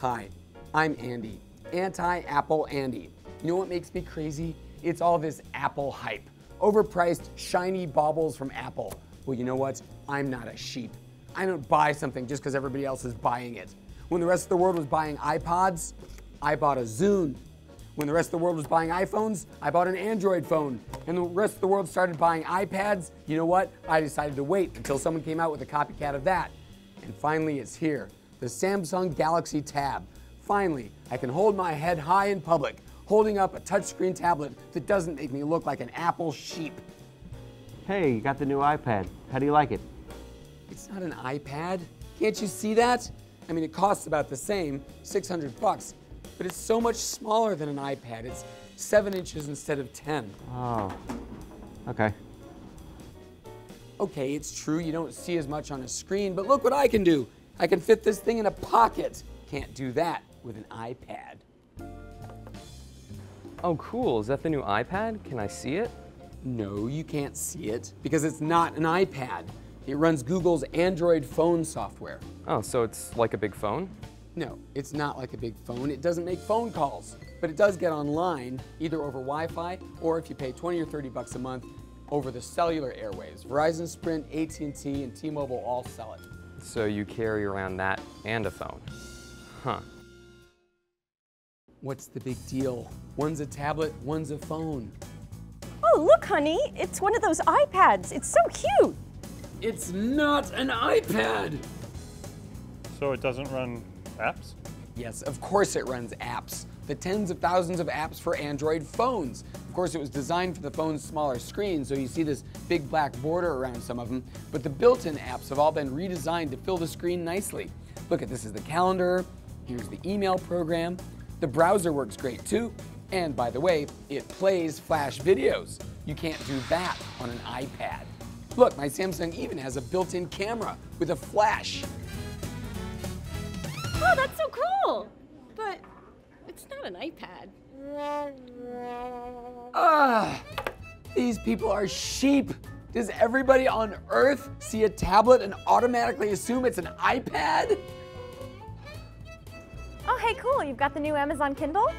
Hi, I'm Andy, anti-Apple Andy. You know what makes me crazy? It's all this Apple hype. Overpriced, shiny baubles from Apple. Well, you know what? I'm not a sheep. I don't buy something just because everybody else is buying it. When the rest of the world was buying iPods, I bought a Zune. When the rest of the world was buying iPhones, I bought an Android phone. And the rest of the world started buying iPads. You know what? I decided to wait until someone came out with a copycat of that. And finally, it's here. The Samsung Galaxy Tab. Finally, I can hold my head high in public, holding up a touchscreen tablet that doesn't make me look like an Apple sheep. Hey, you got the new iPad. How do you like it? It's not an iPad. Can't you see that? I mean, it costs about the same, 600 bucks, but it's so much smaller than an iPad. It's 7 inches instead of 10. Oh, okay. Okay, it's true you don't see as much on a screen, but look what I can do. I can fit this thing in a pocket. Can't do that with an iPad. Oh, cool. Is that the new iPad? Can I see it? No, you can't see it because it's not an iPad. It runs Google's Android phone software. Oh, so it's like a big phone? No, it's not like a big phone. It doesn't make phone calls, but it does get online, either over Wi-Fi or if you pay 20 or 30 bucks a month, over the cellular airwaves. Verizon, Sprint, AT&T, and T-Mobile all sell it. So you carry around that and a phone. Huh. What's the big deal? One's a tablet, one's a phone. Oh, look, honey, it's one of those iPads. It's so cute. It's not an iPad. So it doesn't run apps? Yes, of course it runs apps. The tens of thousands of apps for Android phones. Of course, it was designed for the phone's smaller screen, so you see this big black border around some of them, but the built-in apps have all been redesigned to fill the screen nicely. Look, this is the calendar, here's the email program, the browser works great too, and by the way, it plays Flash videos. You can't do that on an iPad. Look, my Samsung even has a built-in camera with a flash. Oh, that's so cool! But it's not an iPad. Ah! These people are sheep! Does everybody on Earth see a tablet and automatically assume it's an iPad? Oh, hey, cool. You've got the new Amazon Kindle?